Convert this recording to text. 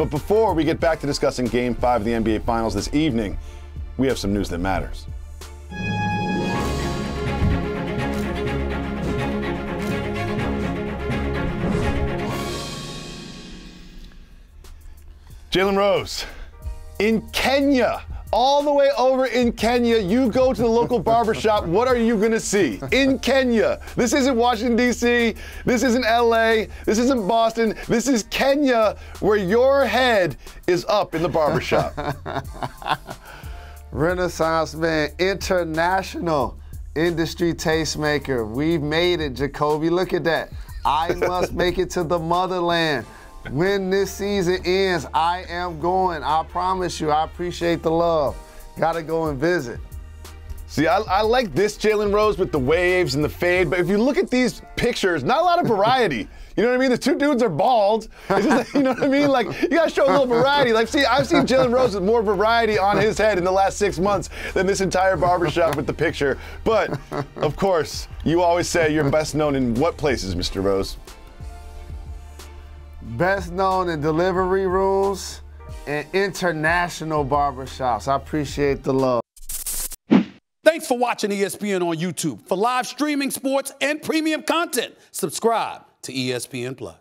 But before we get back to discussing Game 5 of the NBA Finals this evening, we have some news that matters. Jalen Rose, in Kenya, all the way over in Kenya, you go to the local barbershop, what are you gonna see? In Kenya, this isn't Washington DC, this isn't LA, this isn't Boston, this is Kenya, where your head is up in the barbershop. Renaissance man, international industry tastemaker, we've made it, Jacoby, look at that. I must make it to the motherland. When this season ends, I am going. I promise you, I appreciate the love. Gotta go and visit. See, I like this Jalen Rose with the waves and the fade, but if you look at these pictures, not a lot of variety. You know what I mean? The two dudes are bald. It's just like, you know what I mean? Like, you gotta show a little variety. Like, see, I've seen Jalen Rose with more variety on his head in the last 6 months than this entire barbershop with the picture. But, of course, you always say you're best known in what places, Mr. Rose? Best known in delivery rooms and international barbershops. I appreciate the love. Thanks for watching ESPN on YouTube. For live streaming, sports, and premium content, subscribe to ESPN+.